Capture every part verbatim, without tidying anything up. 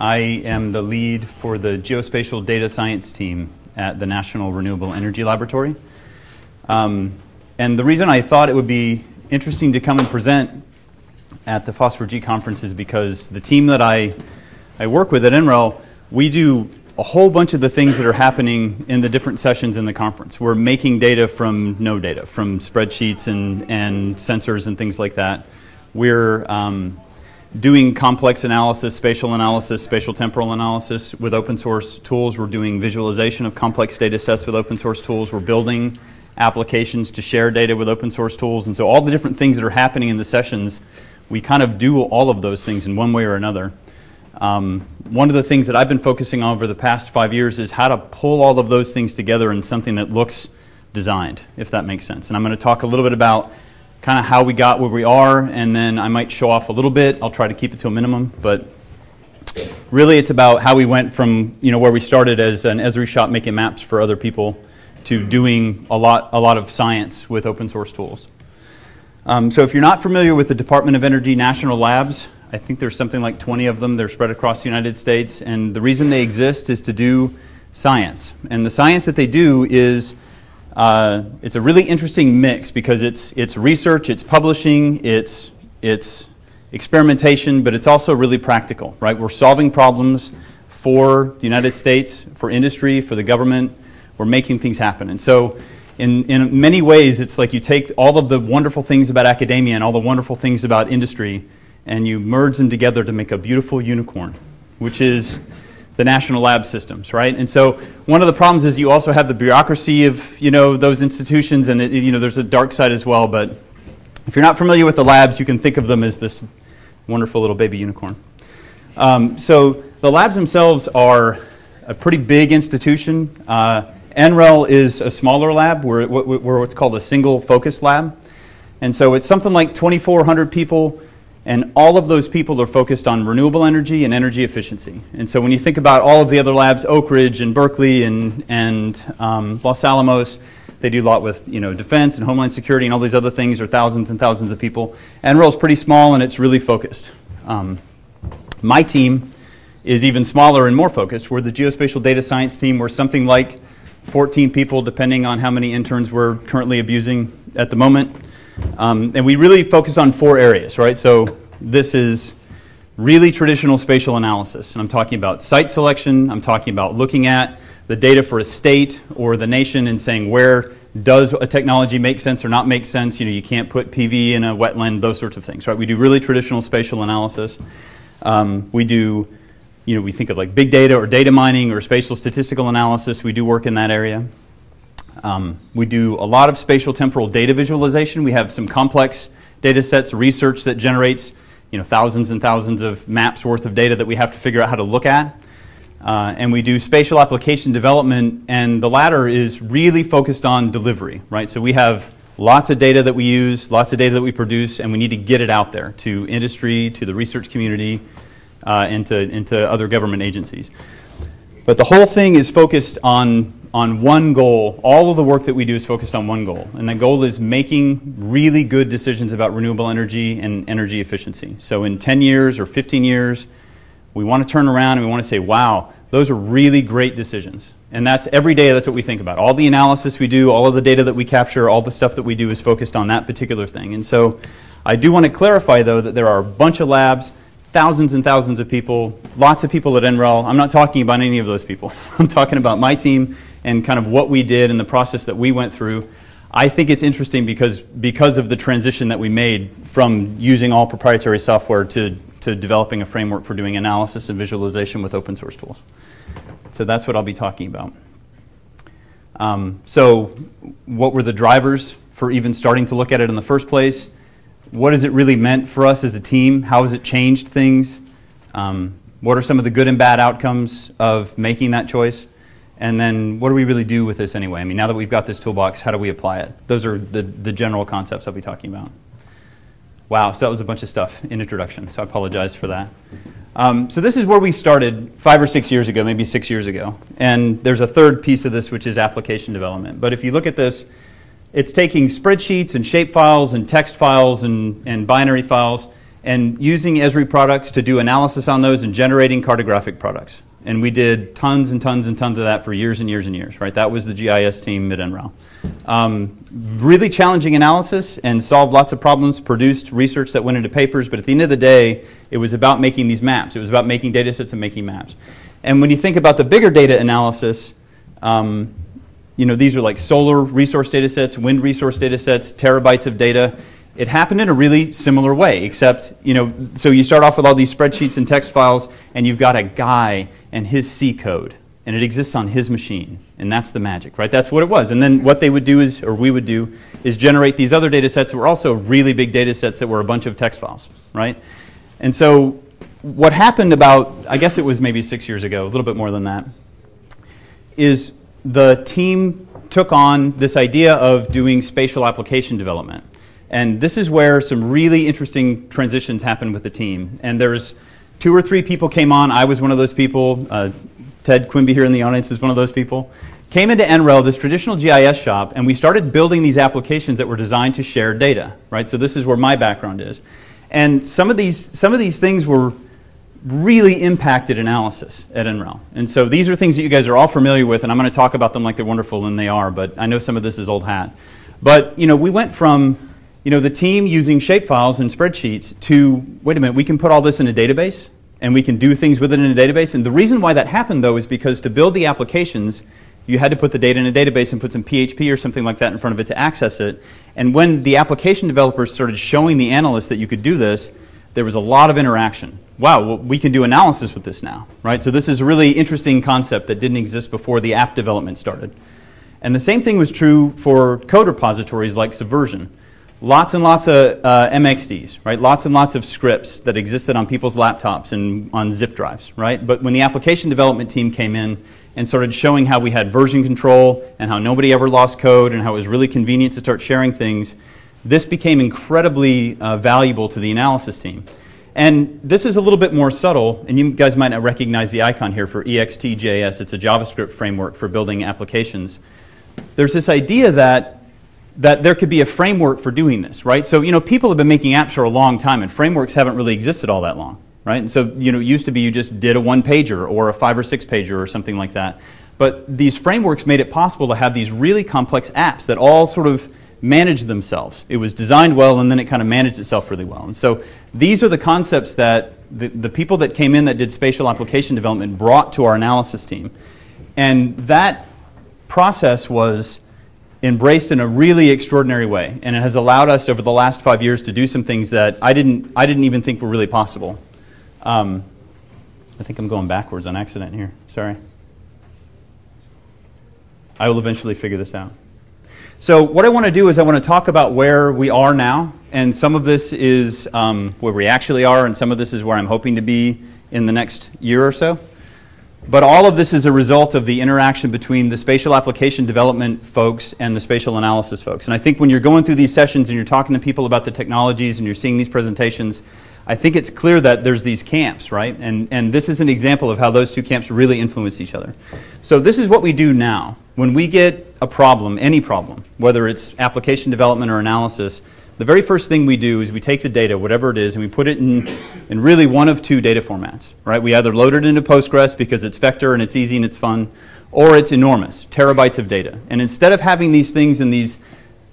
I am the lead for the geospatial data science team at the National Renewable Energy Laboratory. Um, and the reason I thought it would be interesting to come and present at the FOSS four G conference is because the team that I, I work with at N R E L, we do a whole bunch of the things that are happening in the different sessions in the conference. We're making data from no data, from spreadsheets and, and sensors and things like that. We're um, doing complex analysis, spatial analysis, spatial temporal analysis with open source tools. We're doing visualization of complex data sets with open source tools. We're building applications to share data with open source tools. And so all the different things that are happening in the sessions, we kind of do all of those things in one way or another. Um, one of the things that I've been focusing on over the past five years is how to pull all of those things together in something that looks designed, if that makes sense. And I'm going to talk a little bit about kind of how we got where we are, and then I might show off a little bit. I'll try to keep it to a minimum, but really it's about how we went from, you know, where we started as an Esri shop making maps for other people to doing a lot, a lot of science with open source tools. Um, so if you're not familiar with the Department of Energy National Labs, I think there's something like twenty of them. They're spread across the United States, and the reason they exist is to do science. And the science that they do is, uh, it's a really interesting mix because it's, it's research, it's publishing, it's, it's experimentation, but it's also really practical, right? We're solving problems for the United States, for industry, for the government. We're making things happen. And so in, in many ways, it's like you take all of the wonderful things about academia and all the wonderful things about industry, and you merge them together to make a beautiful unicorn, which is the national lab systems, right? And so one of the problems is you also have the bureaucracy of, you know, those institutions, and it, you know, there's a dark side as well, but if you're not familiar with the labs, you can think of them as this wonderful little baby unicorn. Um, so the labs themselves are a pretty big institution. Uh, N R E L is a smaller lab. We're, we're what's called a single focus lab. And so it's something like twenty-four hundred people, and all of those people are focused on renewable energy and energy efficiency. And so when you think about all of the other labs, Oak Ridge and Berkeley and, and um, Los Alamos, they do a lot with, you know, defense and homeland security and all these other things, are thousands and thousands of people. N R E L is pretty small and it's really focused. Um, my team is even smaller and more focused. We're the geospatial data science team. We're something like fourteen people, depending on how many interns we're currently abusing at the moment. Um, and we really focus on four areas, right? So this is really traditional spatial analysis. And I'm talking about site selection. I'm talking about looking at the data for a state or the nation and saying, where does a technology make sense or not make sense? You know, you can't put P V in a wetland, those sorts of things, right? We do really traditional spatial analysis. Um, we do, you know, we think of like big data or data mining or spatial statistical analysis. We do work in that area. Um, we do a lot of spatial temporal data visualization. We have some complex data sets, research that generates, you know, thousands and thousands of maps worth of data that we have to figure out how to look at. Uh, and we do spatial application development, and the latter is really focused on delivery, right? So we have lots of data that we use, lots of data that we produce, and we need to get it out there to industry, to the research community, uh, and, to, and to other government agencies. But the whole thing is focused on on one goal. All of the work that we do is focused on one goal, and that goal is making really good decisions about renewable energy and energy efficiency. So in ten years or fifteen years, we want to turn around and we want to say, wow, those are really great decisions. And that's every day, that's what we think about. All the analysis we do, all of the data that we capture, all the stuff that we do is focused on that particular thing. And so I do want to clarify, though, that there are a bunch of labs, thousands and thousands of people, lots of people at N R E L. I'm not talking about any of those people. I'm talking about my team and kind of what we did and the process that we went through. I think it's interesting because, because of the transition that we made from using all proprietary software to, to developing a framework for doing analysis and visualization with open source tools. So that's what I'll be talking about. Um, so what were the drivers for even starting to look at it in the first place? What has it really meant for us as a team? How has it changed things? Um, what are some of the good and bad outcomes of making that choice? And then what do we really do with this anyway? I mean, now that we've got this toolbox, how do we apply it? Those are the, the general concepts I'll be talking about. Wow, so that was a bunch of stuff in introduction, so I apologize for that. Um, so this is where we started five or six years ago, maybe six years ago. And there's a third piece of this, which is application development. But if you look at this, it's taking spreadsheets and shape files and text files and, and binary files and using Esri products to do analysis on those and generating cartographic products. And we did tons and tons and tons of that for years and years and years, right? That was the G I S team at N R E L. Um, really challenging analysis and solved lots of problems, produced research that went into papers, but at the end of the day, it was about making these maps. It was about making data sets and making maps. And when you think about the bigger data analysis, um, you know, these are like solar resource data sets, wind resource data sets, terabytes of data. It happened in a really similar way, except, you know, so you start off with all these spreadsheets and text files, and you've got a guy and his C code, and it exists on his machine, and that's the magic, right? That's what it was. And then what they would do is, or we would do, is generate these other data sets that were also really big data sets that were a bunch of text files, right? And so what happened about, I guess it was maybe six years ago, a little bit more than that, is the team took on this idea of doing spatial application development. And this is where some really interesting transitions happened with the team. And there's two or three people came on. I was one of those people. Uh, Ted Quimby here in the audience is one of those people. Came into N R E L, this traditional G I S shop, and we started building these applications that were designed to share data, right? So this is where my background is. And some of these, some of these things were really impacted analysis at N R E L. And so these are things that you guys are all familiar with, and I'm going to talk about them like they're wonderful, and they are, but I know some of this is old hat. But, you know, we went from you know, the team using shapefiles and spreadsheets to, wait a minute, we can put all this in a database, and we can do things with it in a database. And the reason why that happened, though, is because to build the applications, you had to put the data in a database and put some P H P or something like that in front of it to access it. And when the application developers started showing the analysts that you could do this, there was a lot of interaction. Wow, well, we can do analysis with this now, right? So this is a really interesting concept that didn't exist before the app development started. And the same thing was true for code repositories like Subversion. Lots and lots of uh, M X Ds, right? Lots and lots of scripts that existed on people's laptops and on zip drives, right? But when the application development team came in and started showing how we had version control and how nobody ever lost code and how it was really convenient to start sharing things, this became incredibly uh, valuable to the analysis team. And this is a little bit more subtle, and you guys might not recognize the icon here for ExtJS. It's a JavaScript framework for building applications. There's this idea that that there could be a framework for doing this, right? So, you know, people have been making apps for a long time, and frameworks haven't really existed all that long, right? And so, you know, it used to be you just did a one-pager or a five or six-pager or something like that. But these frameworks made it possible to have these really complex apps that all sort of managed themselves. It was designed well, and then it kind of managed itself really well. And so these are the concepts that the, the people that came in that did spatial application development brought to our analysis team. And that process was embraced in a really extraordinary way, and it has allowed us over the last five years to do some things that I didn't, I didn't even think were really possible. Um, I think I'm going backwards on accident here, sorry. I will eventually figure this out. So what I want to do is I want to talk about where we are now, and some of this is um, where we actually are, and some of this is where I'm hoping to be in the next year or so. But all of this is a result of the interaction between the spatial application development folks and the spatial analysis folks. And I think when you're going through these sessions and you're talking to people about the technologies and you're seeing these presentations, I think it's clear that there's these camps, right? And, and this is an example of how those two camps really influence each other. So this is what we do now. When we get a problem, any problem, whether it's application development or analysis, the very first thing we do is we take the data, whatever it is, and we put it in, in really one of two data formats, right? We either load it into Postgres because it's vector and it's easy and it's fun, or it's enormous, terabytes of data. And instead of having these things in these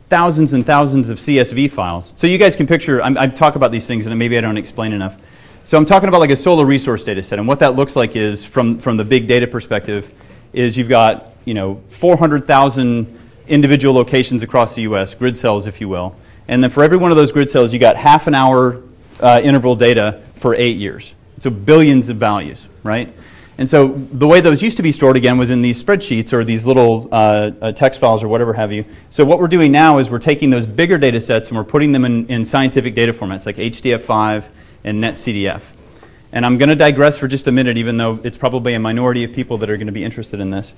thousands and thousands of C S V files, so you guys can picture, I'm, I talk about these things and maybe I don't explain enough. So I'm talking about like a solar resource data set, and what that looks like is, from, from the big data perspective, is you've got, you know, four hundred thousand individual locations across the U S, grid cells if you will. And then for every one of those grid cells, you got half an hour uh, interval data for eight years. So billions of values, right? And so the way those used to be stored, again, was in these spreadsheets or these little uh, uh, text files or whatever have you. So what we're doing now is we're taking those bigger data sets and we're putting them in, in scientific data formats like H D F five and NetCDF. And I'm going to digress for just a minute, even though it's probably a minority of people that are going to be interested in this.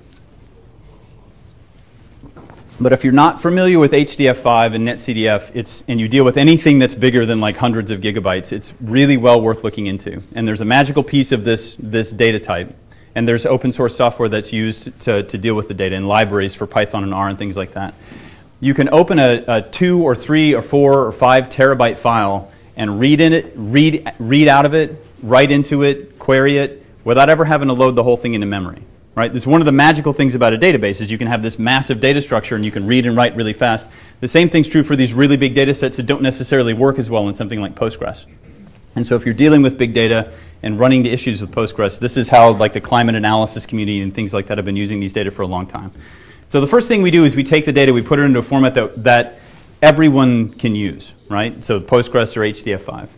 But if you're not familiar with H D F five and NetCDF, it's, and you deal with anything that's bigger than like hundreds of gigabytes, it's really well worth looking into. And there's a magical piece of this, this data type. And there's open source software that's used to, to deal with the data, and libraries for Python and R and things like that. You can open a, a two or three or four or five terabyte file and read in it, read read out of it, write into it, query it, without ever having to load the whole thing into memory. Right? This is one of the magical things about a database, is you can have this massive data structure and you can read and write really fast. The same thing's true for these really big data sets that don't necessarily work as well in something like Postgres. And so if you're dealing with big data and running into issues with Postgres, this is how like the climate analysis community and things like that have been using these data for a long time. So the first thing we do is we take the data, we put it into a format that, that everyone can use, right? So Postgres or H D F five.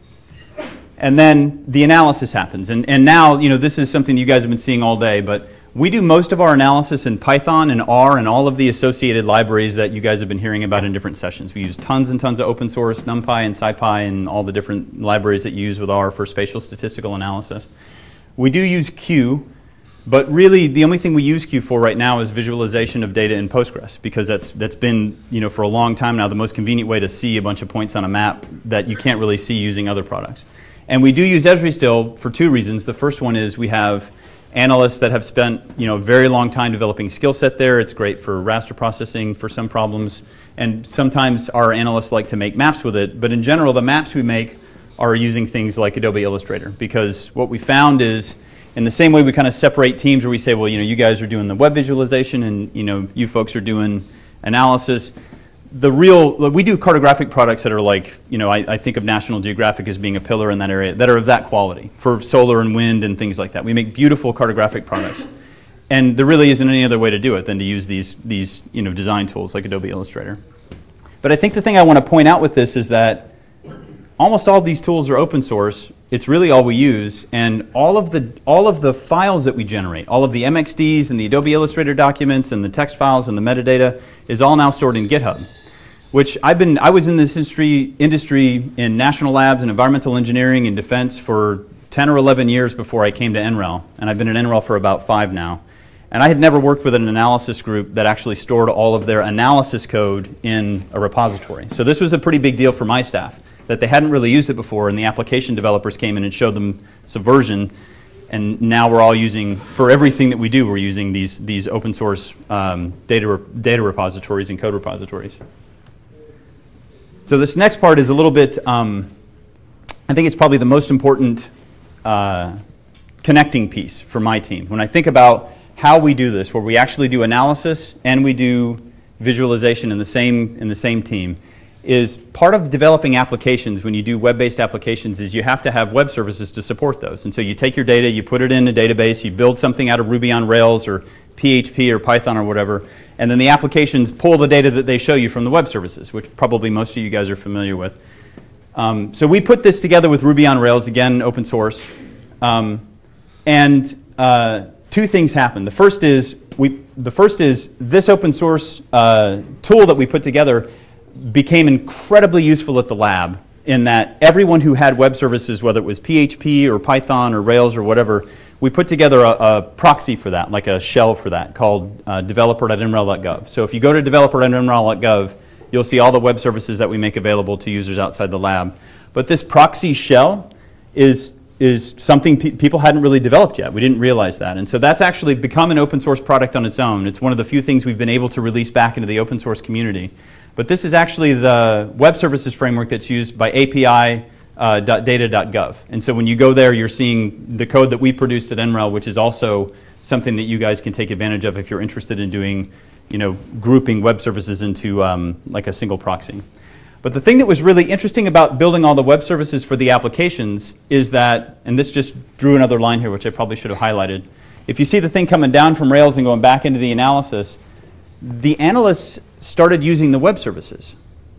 And then the analysis happens. And, and now, you know, this is something you guys have been seeing all day, but we do most of our analysis in Python and R and all of the associated libraries that you guys have been hearing about in different sessions. We use tons and tons of open source, NumPy and SciPy and all the different libraries that you use with R for spatial statistical analysis. We do use Q, but really the only thing we use Q for right now is visualization of data in Postgres, because that's, that's been, you know, for a long time now the most convenient way to see a bunch of points on a map that you can't really see using other products. And we do use Esri still for two reasons. The first one is we have analysts that have spent, you know, a very long time developing skill set there. It's great for raster processing for some problems, and sometimes our analysts like to make maps with it, but in general the maps we make are using things like Adobe Illustrator, because what we found is, in the same way we kind of separate teams where we say, well, you know, you guys are doing the web visualization and, you know, you folks are doing analysis. The real, we do cartographic products that are like, you know, I, I think of National Geographic as being a pillar in that area, that are of that quality for solar and wind and things like that. We make beautiful cartographic products. And there really isn't any other way to do it than to use these, these, you know, design tools like Adobe Illustrator. But I think the thing I want to point out with this is that almost all of these tools are open source. It's really all we use, and all of the all of the files that we generate, all of the M X Ds and the Adobe Illustrator documents and the text files and the metadata is all now stored in GitHub. Which I've been I was in this industry industry in national labs and environmental engineering and defense for ten or eleven years before I came to N R E L, and I've been at N R E L for about five now. And I had never worked with an analysis group that actually stored all of their analysis code in a repository. So this was a pretty big deal for my staff, that they hadn't really used it before, and the application developers came in and showed them Subversion, and now we're all using, for everything that we do, we're using these, these open source um, data, data repositories and code repositories. So this next part is a little bit, um, I think it's probably the most important uh, connecting piece for my team. When I think about how we do this, where we actually do analysis and we do visualization in the same, in the same team, is part of developing applications. When you do web-based applications, is you have to have web services to support those. And so you take your data, you put it in a database, you build something out of Ruby on Rails or P H P or Python or whatever, and then the applications pull the data that they show you from the web services, which probably most of you guys are familiar with. Um, so we put this together with Ruby on Rails, again, open source. Um, and uh, two things happen. The first is, we, the first is this open source uh, tool that we put together became incredibly useful at the lab, in that everyone who had web services, whether it was P H P or Python or Rails or whatever, we put together a, a proxy for that, like a shell for that, called uh, developer dot N R E L dot gov. So if you go to developer dot N R E L dot gov, you'll see all the web services that we make available to users outside the lab. But this proxy shell is, is something pe people hadn't really developed yet. We didn't realize that. And so that's actually become an open source product on its own. It's one of the few things we've been able to release back into the open source community. But this is actually the web services framework that's used by A P I dot data dot gov. And so when you go there, you're seeing the code that we produced at N R E L, which is also something that you guys can take advantage of if you're interested in doing, you know, grouping web services into um, like a single proxy. But the thing that was really interesting about building all the web services for the applications is that, and this just drew another line here, which I probably should have highlighted. If you see the thing coming down from Rails and going back into the analysis, the analysts started using the web services.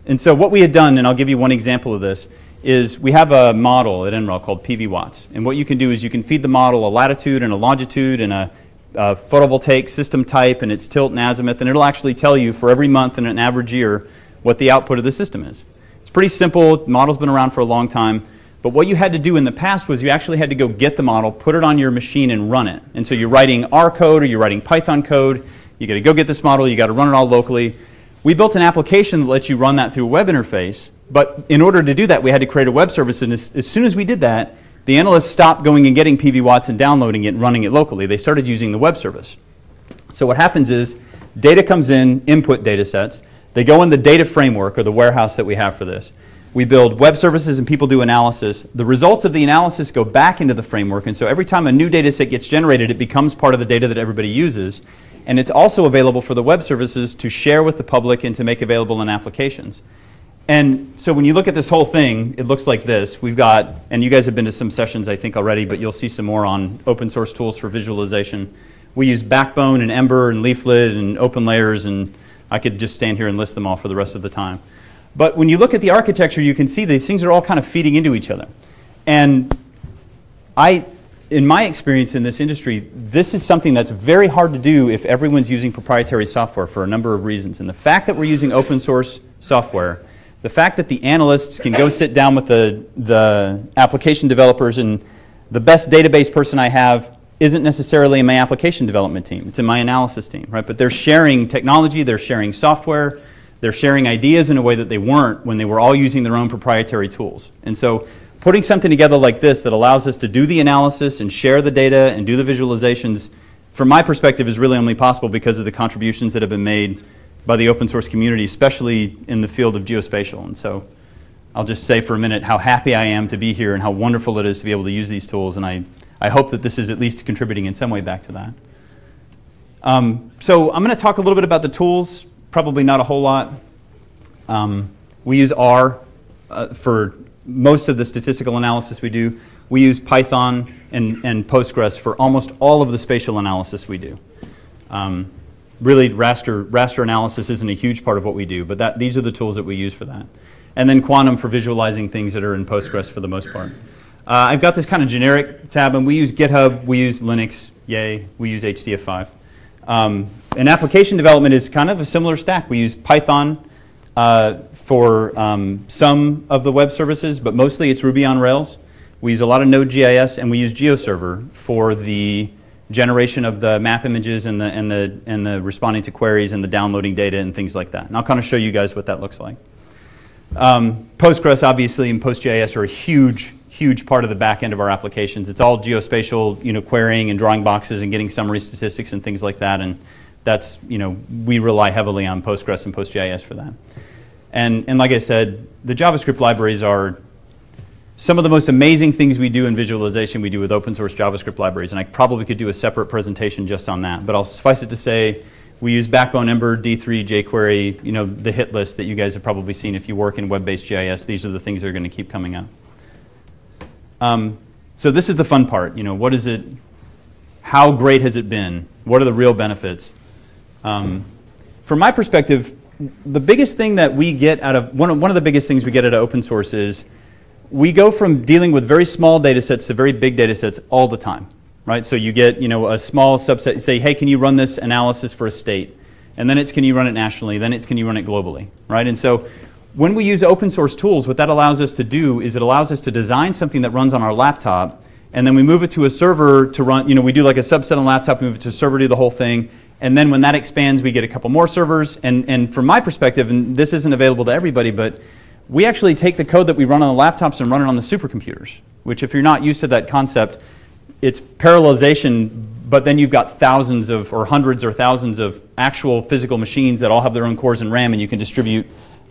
And so what we had done, and I'll give you one example of this, is we have a model at N R E L called P V Watts. And what you can do is you can feed the model a latitude and a longitude and a, a photovoltaic system type and its tilt and azimuth, and it'll actually tell you for every month in an average year what the output of the system is. It's pretty simple. The model's been around for a long time. But what you had to do in the past was you actually had to go get the model, put it on your machine, and run it. And so you're writing R code or you're writing Python code. You got to go get this model, you got to run it all locally. We built an application that lets you run that through a web interface, but in order to do that, we had to create a web service, and as, as soon as we did that, the analysts stopped going and getting P V Watts and downloading it and running it locally. They started using the web service. So what happens is, data comes in, input data sets, they go in the data framework, or the warehouse that we have for this. We build web services and people do analysis. The results of the analysis go back into the framework, and so every time a new data set gets generated, it becomes part of the data that everybody uses. And it's also available for the web services to share with the public and to make available in applications. And so when you look at this whole thing, it looks like this. We've got, and you guys have been to some sessions I think already, but you'll see some more on open source tools for visualization. We use Backbone and Ember and Leaflet and Open Layers, and I could just stand here and list them all for the rest of the time. But when you look at the architecture, you can see these things are all kind of feeding into each other. And I, in my experience in this industry, this is something that's very hard to do if everyone's using proprietary software for a number of reasons. And the fact that we're using open source software, the fact that the analysts can go sit down with the, the application developers, and the best database person I have isn't necessarily in my application development team. It's in my analysis team, right? But they're sharing technology, they're sharing software, they're sharing ideas in a way that they weren't when they were all using their own proprietary tools. And so putting something together like this that allows us to do the analysis and share the data and do the visualizations, from my perspective, is really only possible because of the contributions that have been made by the open source community, especially in the field of geospatial. And so I'll just say for a minute how happy I am to be here and how wonderful it is to be able to use these tools. And I, I hope that this is at least contributing in some way back to that. Um, so I'm going to talk a little bit about the tools. Probably not a whole lot. Um, we use R uh, for most of the statistical analysis we do. We use Python and, and Postgres for almost all of the spatial analysis we do. Um, really, raster, raster analysis isn't a huge part of what we do, but that, these are the tools that we use for that. And then Quantum for visualizing things that are in Postgres for the most part. Uh, I've got this kind of generic tab, and we use GitHub, we use Linux, yay, we use H D F five. Um, and application development is kind of a similar stack. We use Python uh, for um, some of the web services, but mostly it's Ruby on Rails. We use a lot of Node J S, and we use GeoServer for the generation of the map images and the, and the, and the responding to queries and the downloading data and things like that. And I'll kind of show you guys what that looks like. Um, Postgres, obviously, and PostGIS are a huge, huge part of the back end of our applications. It's all geospatial, you know, querying and drawing boxes and getting summary statistics and things like that. And that's, you know, we rely heavily on Postgres and PostGIS for that. And, and like I said, the JavaScript libraries are some of the most amazing things we do in visualization we do with open source JavaScript libraries. And I probably could do a separate presentation just on that. But I'll suffice it to say, we use Backbone, Ember, D three, jQuery, you know, the hit list that you guys have probably seen if you work in web-based G I S. These are the things that are going to keep coming up. Um, so this is the fun part, you know, what is it, how great has it been? What are the real benefits? Um, from my perspective, the biggest thing that we get out of, one of, one of the biggest things we get out of open source is we go from dealing with very small data sets to very big data sets all the time, right? So you get, you know, a small subset, say, hey, can you run this analysis for a state? And then it's, can you run it nationally? Then it's, can you run it globally, right? And so when we use open source tools, what that allows us to do is it allows us to design something that runs on our laptop, and then we move it to a server to run, you know, we do like a subset on laptop, we move it to a server, do the whole thing, and then when that expands, we get a couple more servers, and, and from my perspective, and this isn't available to everybody, but we actually take the code that we run on the laptops and run it on the supercomputers, which if you're not used to that concept, it's parallelization, but then you've got thousands of, or hundreds or thousands of actual physical machines that all have their own cores and RAM, and you can distribute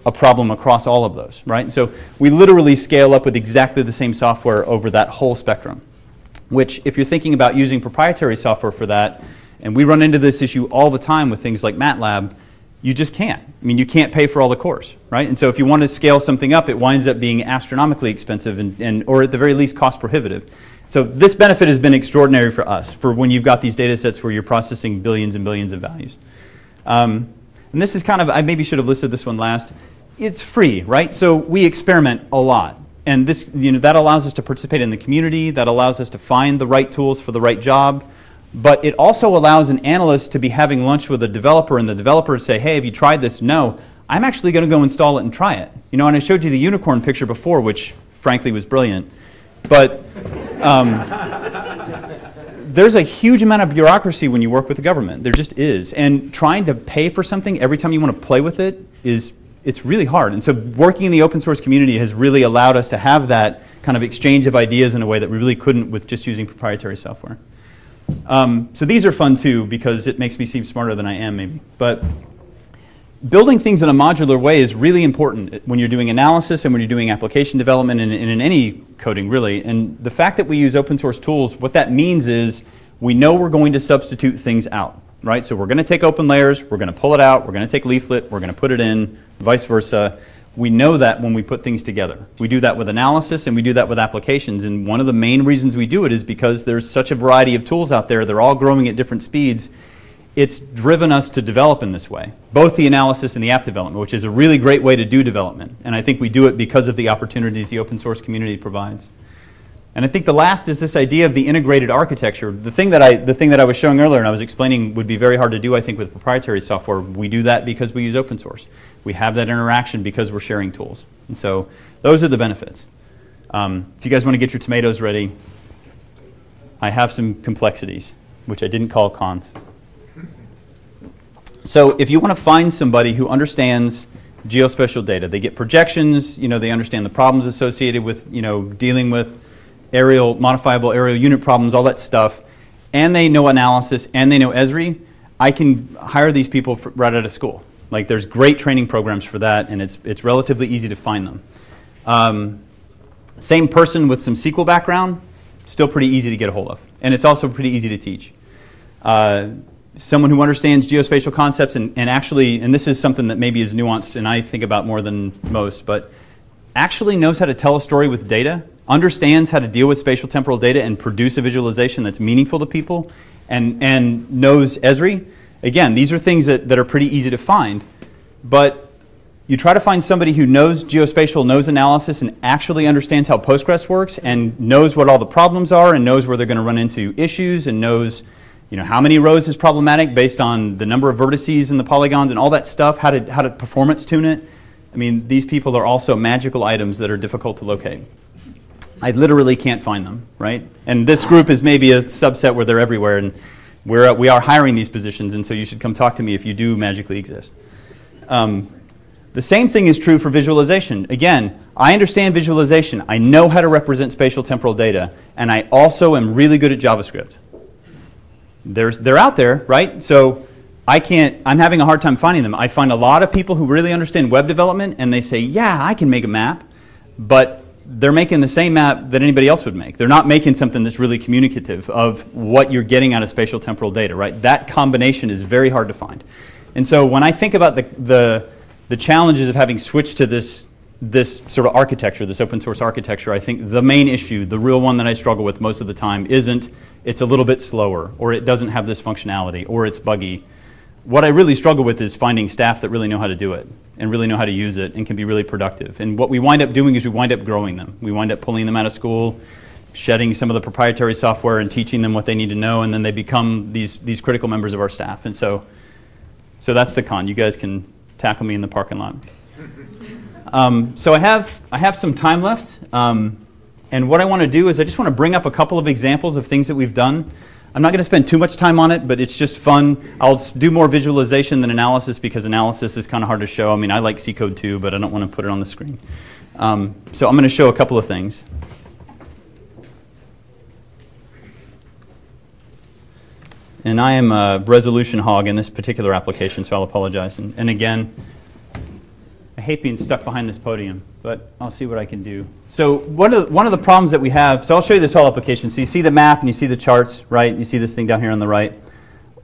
a problem across all of those, right? So we literally scale up with exactly the same software over that whole spectrum, which if you're thinking about using proprietary software for that, and we run into this issue all the time with things like MATLAB, you just can't. I mean, you can't pay for all the cores, right? And so if you want to scale something up, it winds up being astronomically expensive and, and or at the very least cost prohibitive. So this benefit has been extraordinary for us, for when you've got these data sets where you're processing billions and billions of values. Um, and this is kind of, I maybe should have listed this one last. It's free, right? So we experiment a lot, and this, you know, that allows us to participate in the community, that allows us to find the right tools for the right job, but it also allows an analyst to be having lunch with a developer, and the developer to say, hey, have you tried this? No, I'm actually going to go install it and try it. You know, and I showed you the unicorn picture before, which frankly was brilliant, but um, there's a huge amount of bureaucracy when you work with the government. There just is, and trying to pay for something every time you want to play with it is it's really hard. And so working in the open source community has really allowed us to have that kind of exchange of ideas in a way that we really couldn't with just using proprietary software. Um, so these are fun too, because it makes me seem smarter than I am maybe. But building things in a modular way is really important when you're doing analysis and when you're doing application development and, and in any coding, really. And the fact that we use open source tools, what that means is we know we're going to substitute things out, right? So we're going to take Open Layers, we're going to pull it out, we're going to take Leaflet, we're going to put it in, vice versa. We know that when we put things together. We do that with analysis and we do that with applications, and one of the main reasons we do it is because there's such a variety of tools out there. They're all growing at different speeds. It's driven us to develop in this way, both the analysis and the app development, which is a really great way to do development, and I think we do it because of the opportunities the open source community provides. And I think the last is this idea of the integrated architecture. The thing that I, the thing that I was showing earlier and I was explaining would be very hard to do, I think, with proprietary software. We do that because we use open source. We have that interaction because we're sharing tools. And so those are the benefits. Um, if you guys want to get your tomatoes ready, I have some complexities, which I didn't call cons. So if you want to find somebody who understands geospatial data, they get projections, you know, they understand the problems associated with, you know, dealing with aerial, modifiable aerial unit problems, all that stuff, and they know analysis, and they know Esri, I can hire these people for, right out of school. Like, there's great training programs for that, and it's, it's relatively easy to find them. Um, same person with some S Q L background, still pretty easy to get a hold of, and it's also pretty easy to teach. Uh, someone who understands geospatial concepts, and, and actually, and this is something that maybe is nuanced and I think about more than most, but actually knows how to tell a story with data, understands how to deal with spatial temporal data and produce a visualization that's meaningful to people, and, and knows Esri. Again, these are things that, that are pretty easy to find, but you try to find somebody who knows geospatial, knows analysis, and actually understands how Postgres works, and knows what all the problems are, and knows where they're going to run into issues, and knows, you know, how many rows is problematic based on the number of vertices and the polygons and all that stuff, how to, how to performance tune it. I mean, these people are also magical items that are difficult to locate. I literally can't find them, right? And this group is maybe a subset where they're everywhere, and we're, we are hiring these positions, and so you should come talk to me if you do magically exist. Um, the same thing is true for visualization. Again, I understand visualization. I know how to represent spatial temporal data, and I also am really good at JavaScript. There's, they're out there, right? So I can't, I'm having a hard time finding them. I find a lot of people who really understand web development, and they say, yeah, I can make a map, but they're making the same map that anybody else would make. They're not making something that's really communicative of what you're getting out of spatial temporal data, right? That combination is very hard to find. And so when I think about the, the, the challenges of having switched to this, this sort of architecture, this open source architecture, I think the main issue, the real one that I struggle with most of the time, isn't it's a little bit slower, or it doesn't have this functionality, or it's buggy. What I really struggle with is finding staff that really know how to do it and really know how to use it and can be really productive. And what we wind up doing is we wind up growing them. We wind up pulling them out of school, shedding some of the proprietary software and teaching them what they need to know, and then they become these, these critical members of our staff. And so, so that's the con. You guys can tackle me in the parking lot. Um, so I have, I have some time left. Um, and what I want to do is I just want to bring up a couple of examples of things that we've done. I'm not going to spend too much time on it, but it's just fun. I'll do more visualization than analysis because analysis is kind of hard to show. I mean, I like C code too, but I don't want to put it on the screen. Um, so I'm going to show a couple of things. And I am a resolution hog in this particular application, so I'll apologize. And, and again, I hate being stuck behind this podium, but I'll see what I can do. So one of, the, one of the problems that we have, so I'll show you this whole application. So you see the map and you see the charts, right? You see this thing down here on the right.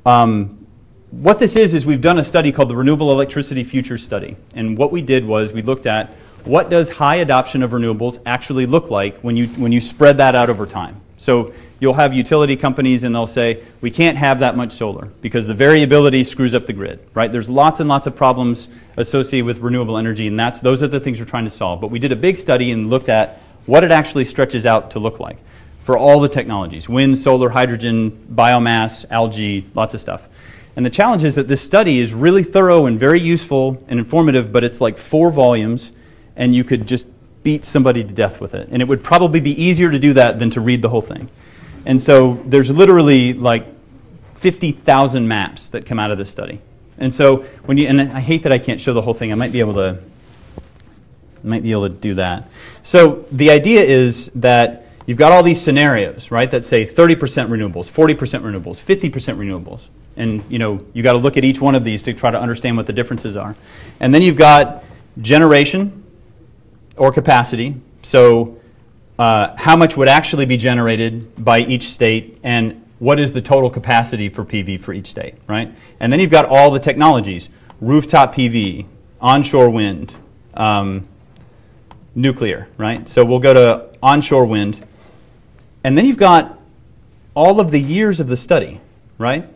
Um, what this is is we've done a study called the Renewable Electricity Futures Study. And what we did was we looked at what does high adoption of renewables actually look like when you, when you spread that out over time. So you'll have utility companies and they'll say, we can't have that much solar because the variability screws up the grid, right? There's lots and lots of problems associated with renewable energy, and that's, those are the things we're trying to solve. But we did a big study and looked at what it actually stretches out to look like for all the technologies, wind, solar, hydrogen, biomass, algae, lots of stuff. And the challenge is that this study is really thorough and very useful and informative, but it's like four volumes, and you could just beat somebody to death with it. And it would probably be easier to do that than to read the whole thing. And so there's literally like fifty thousand maps that come out of this study. And so when you, and I hate that I can't show the whole thing. I might be able to, I might be able to do that. So the idea is that you've got all these scenarios, right, that say thirty percent renewables, forty percent renewables, fifty percent renewables. And, you know, you've got to look at each one of these to try to understand what the differences are. And then you've got generation or capacity. So uh, how much would actually be generated by each state, and what is the total capacity for P V for each state, right? And then you've got all the technologies, rooftop P V, onshore wind, um, nuclear, right? So we'll go to onshore wind. And then you've got all of the years of the study, right?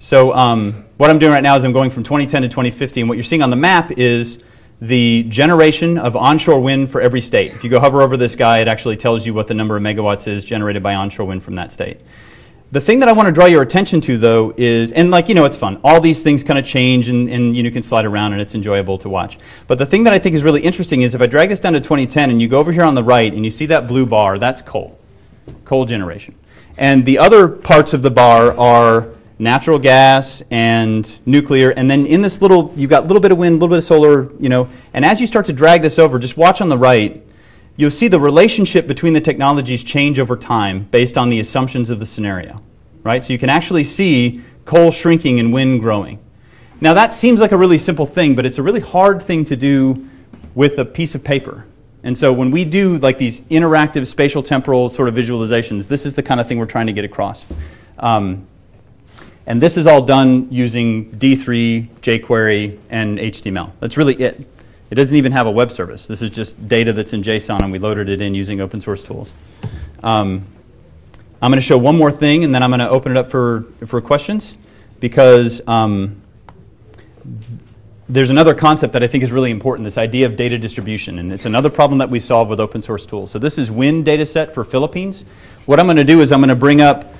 So um, what I'm doing right now is I'm going from twenty ten to twenty fifty, and what you're seeing on the map is the generation of onshore wind for every state. If you go hover over this guy, it actually tells you what the number of megawatts is generated by onshore wind from that state. The thing that I want to draw your attention to, though, is, and like, you know, it's fun. All these things kind of change, and, and you know, you can slide around, and it's enjoyable to watch. But the thing that I think is really interesting is if I drag this down to twenty ten, and you go over here on the right, and you see that blue bar, that's coal, coal generation. And the other parts of the bar are natural gas and nuclear, and then in this little, you've got a little bit of wind, a little bit of solar, you know, and as you start to drag this over, just watch on the right, you'll see the relationship between the technologies change over time based on the assumptions of the scenario, right? So you can actually see coal shrinking and wind growing. Now that seems like a really simple thing, but it's a really hard thing to do with a piece of paper. And so when we do like these interactive spatial temporal sort of visualizations, this is the kind of thing we're trying to get across. Um, And this is all done using D three, jQuery, and H T M L. That's really it. It doesn't even have a web service. This is just data that's in JSON, and we loaded it in using open source tools. Um, I'm going to show one more thing, and then I'm going to open it up for, for questions, because um, there's another concept that I think is really important, this idea of data distribution. And it's another problem that we solve with open source tools. So this is wind data set for Philippines. What I'm going to do is I'm going to bring up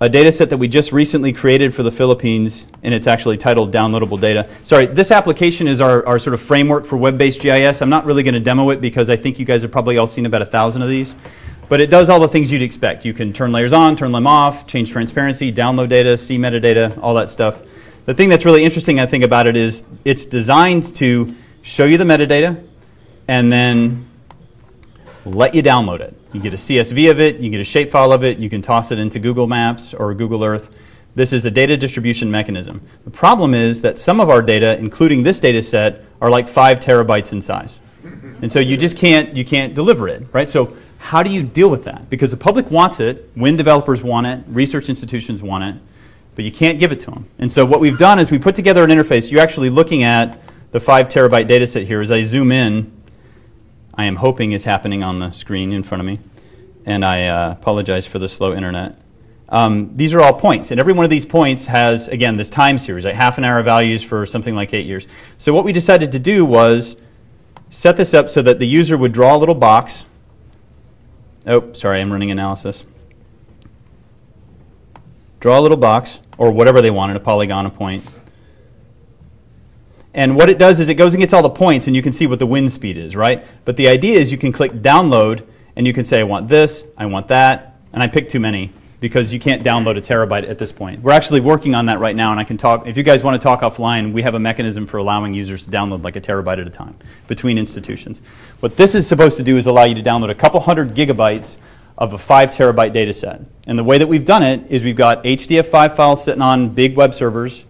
a data set that we just recently created for the Philippines, and it's actually titled Downloadable Data. Sorry, this application is our, our sort of framework for web-based G I S. I'm not really going to demo it because I think you guys have probably all seen about a thousand of these. But it does all the things you'd expect. You can turn layers on, turn them off, change transparency, download data, see metadata, all that stuff. The thing that's really interesting, I think, about it is it's designed to show you the metadata and then let you download it. You get a C S V of it, you get a shapefile of it, you can toss it into Google Maps or Google Earth. This is a data distribution mechanism. The problem is that some of our data, including this data set, are like five terabytes in size. And so you just can't, you can't deliver it, right? So how do you deal with that? Because the public wants it, wind developers want it, research institutions want it, but you can't give it to them. And so what we've done is we put together an interface. You're actually looking at the five terabyte data set here. As I zoom in, I am hoping is happening on the screen in front of me, and I uh, apologize for the slow internet. Um, these are all points, and every one of these points has, again, this time series, like half an hour values for something like eight years. So what we decided to do was set this up so that the user would draw a little box. Oh, sorry, I'm running analysis. Draw a little box, or whatever they wanted, a polygon, a point. And what it does is it goes and gets all the points, and you can see what the wind speed is, right? But the idea is you can click download, and you can say, I want this, I want that, and I picked too many because you can't download a terabyte at this point. We're actually working on that right now, and I can talk. If you guys want to talk offline, we have a mechanism for allowing users to download like a terabyte at a time between institutions. What this is supposed to do is allow you to download a couple hundred gigabytes of a five terabyte data set. And the way that we've done it is we've got H D F five files sitting on big web servers,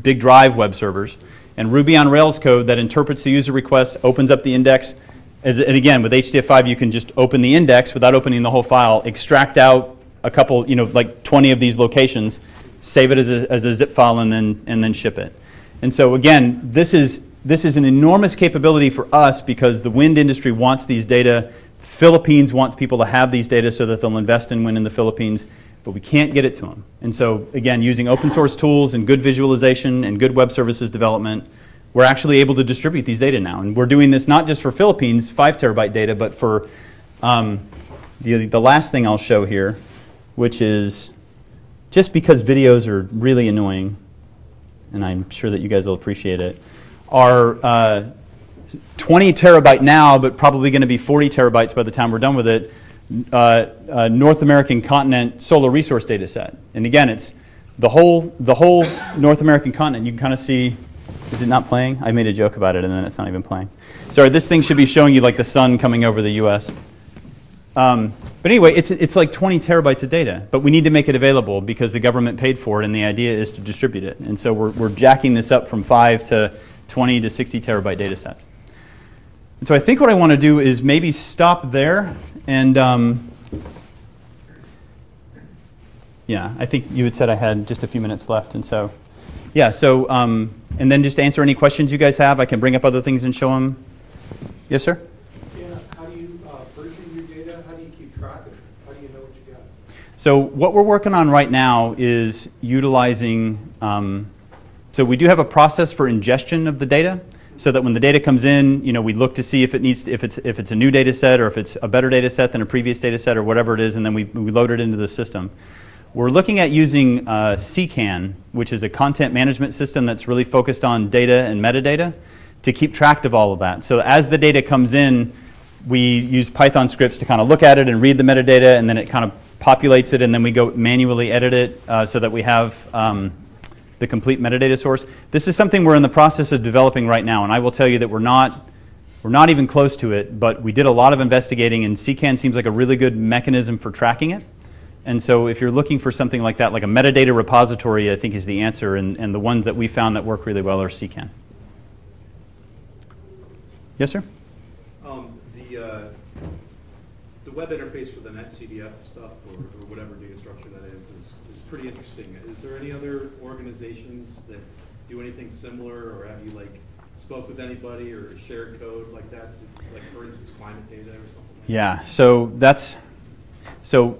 big drive web servers, and Ruby on Rails code that interprets the user request, opens up the index. As, and again, with H D F five, you can just open the index without opening the whole file, extract out a couple, you know, like twenty of these locations, save it as a, as a zip file, and then, and then ship it. And so again, this is, this is an enormous capability for us because the wind industry wants these data. Philippines wants people to have these data so that they'll invest in wind in the Philippines, but we can't get it to them. And so again, using open source tools and good visualization and good web services development, we're actually able to distribute these data now. And we're doing this not just for Philippines five terabyte data, but for um, the, the last thing I'll show here, which is just because videos are really annoying, and I'm sure that you guys will appreciate it, are uh, twenty terabyte now, but probably going to be forty terabytes by the time we're done with it, Uh, uh, North American continent solar resource data set. And again, it's the whole, the whole North American continent. You can kind of see, is it not playing? I made a joke about it and then it's not even playing. Sorry, this thing should be showing you like the sun coming over the U S Um, but anyway, it's, it's like twenty terabytes of data, but we need to make it available because the government paid for it and the idea is to distribute it. And so we're, we're jacking this up from five to twenty to sixty terabyte data sets. And so I think what I want to do is maybe stop there and, um, yeah, I think you had said I had just a few minutes left. And so, yeah, so, um, and then just answer any questions you guys have. I can bring up other things and show them. Yes, sir? So what we're working on right now is utilizing, um, so we do have a process for ingestion of the data, so that when the data comes in, you know, we look to see if it needs to, if it's if it's a new data set or if it's a better data set than a previous data set or whatever it is, and then we, we load it into the system. We're looking at using uh, C CAN, which is a content management system that's really focused on data and metadata to keep track of all of that. So as the data comes in, we use Python scripts to kind of look at it and read the metadata, and then it kind of populates it, and then we go manually edit it uh, so that we have um, the complete metadata source. This is something we're in the process of developing right now, and I will tell you that we're not we're not even close to it, but we did a lot of investigating, and C CAN seems like a really good mechanism for tracking it. And so if you're looking for something like that, like a metadata repository, I think is the answer, and, and the ones that we found that work really well are C CAN. Yes, sir? Um, the, uh, the web interface for the NetCDF stuff, or, or whatever data structure that is, is, is pretty interesting. Is there any other organizations that do anything similar, or have you like spoke with anybody or shared code like that, like for instance climate data or something like yeah, that? Yeah, so that's, so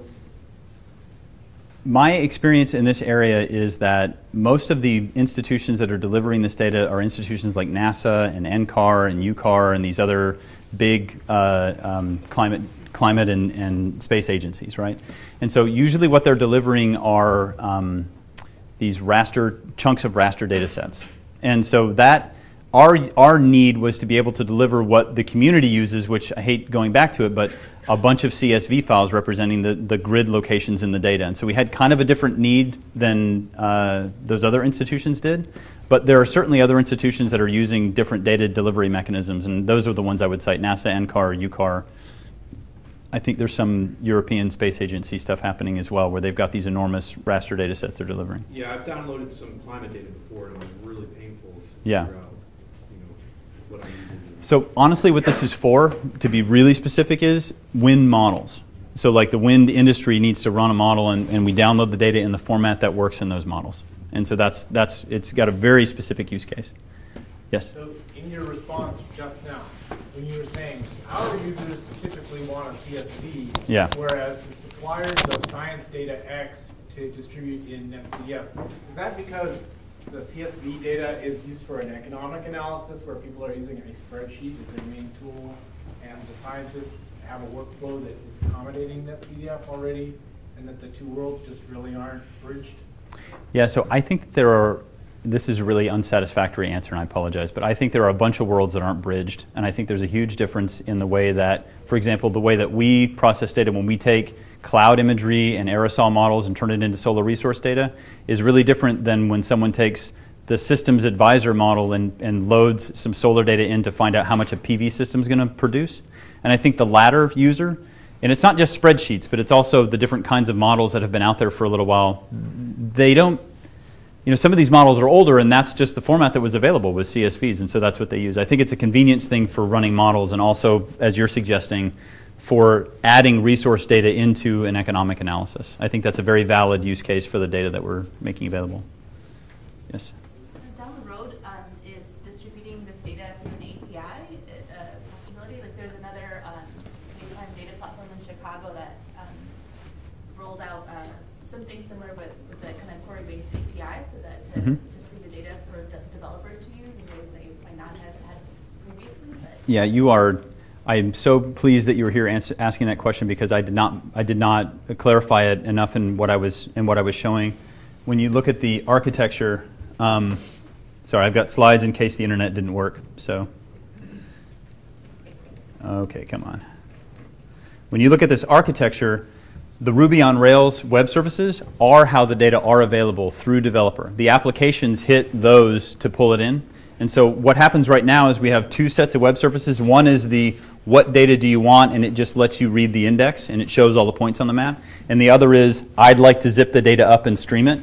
my experience in this area is that most of the institutions that are delivering this data are institutions like NASA and N C A R and U C A R and these other big uh, um, climate climate and, and space agencies, right? And so usually what they're delivering are um, these raster, chunks of raster data sets. And so that, our, our need was to be able to deliver what the community uses, which I hate going back to it, but a bunch of C S V files representing the, the grid locations in the data. And so we had kind of a different need than uh, those other institutions did, but there are certainly other institutions that are using different data delivery mechanisms, and those are the ones I would cite, NASA, N C A R, U C A R. I think there's some European Space Agency stuff happening as well, where they've got these enormous raster data sets they're delivering. Yeah, I've downloaded some climate data before, and it was really painful to yeah. figure out, you know, what I needed. So honestly, what this is for, to be really specific, is wind models. So like the wind industry needs to run a model, and, and we download the data in the format that works in those models. And so that's, that's it's got a very specific use case. Yes? So in your response just now, when you were saying our users typically want a C S V, yeah. whereas the suppliers of science data X to distribute in NetCDF, is that because the C S V data is used for an economic analysis where people are using a spreadsheet as their main tool, and the scientists have a workflow that is accommodating NetCDF already, and that the two worlds just really aren't bridged? Yeah, so I think there are, this is a really unsatisfactory answer, and I apologize, but I think there are a bunch of worlds that aren't bridged, and I think there's a huge difference in the way that, for example, the way that we process data when we take cloud imagery and aerosol models and turn it into solar resource data is really different than when someone takes the systems advisor model and, and loads some solar data in to find out how much a P V system is going to produce. And I think the latter user, and it's not just spreadsheets, but it's also the different kinds of models that have been out there for a little while, they don't, you know, some of these models are older, and that's just the format that was available with C S Vs, and so that's what they use. I think it's a convenience thing for running models, and also, as you're suggesting, for adding resource data into an economic analysis. I think that's a very valid use case for the data that we're making available. Yes? Down the road, um, is distributing this data through an A P I a possibility? Like, there's another um, space-time data platform in Chicago that um, rolled out uh, something similar with, with the kind of query-based A P I, so that to, mm-hmm. to free the data for de developers to use in ways that you might not have had previously. But yeah, you are. I am so pleased that you were here answer, asking that question, because I did not. I did not clarify it enough in what I was in what I was showing. When you look at the architecture, um, sorry, I've got slides in case the internet didn't work. So, okay, come on. When you look at this architecture, the Ruby on Rails web services are how the data are available through developer. The applications hit those to pull it in. And so what happens right now is we have two sets of web services. One is the what data do you want, and it just lets you read the index, and it shows all the points on the map. And the other is, I'd like to zip the data up and stream it.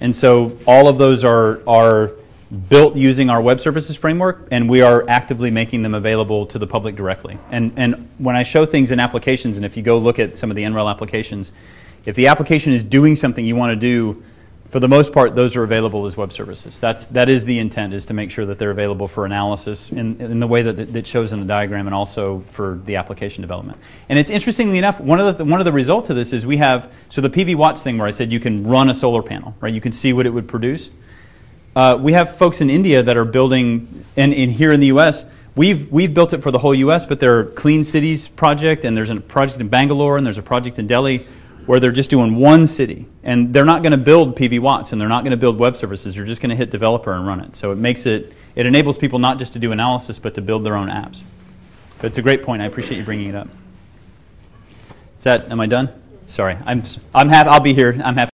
And so all of those are, are built using our web services framework, and we are actively making them available to the public directly. And, and when I show things in applications, and if you go look at some of the N R E L applications, if the application is doing something you want to do, for the most part, those are available as web services. That's, that is the intent, is to make sure that they're available for analysis in, in the way that that shows in the diagram, and also for the application development. And it's interestingly enough, one of the, one of the results of this is we have, so the P V Watts thing where I said you can run a solar panel, right? You can see what it would produce. Uh, we have folks in India that are building, and, and here in the U S, we've, we've built it for the whole U S, but there are Clean Cities project, and there's a project in Bangalore, and there's a project in Delhi, where they're just doing one city, and they're not going to build P V Watts, and they're not going to build web services. They're just going to hit developer and run it. So it makes it, it enables people not just to do analysis, but to build their own apps. But it's a great point. I appreciate you bringing it up. Is that, am I done? Sorry, I'm, I'm happy, I'll be here. I'm happy.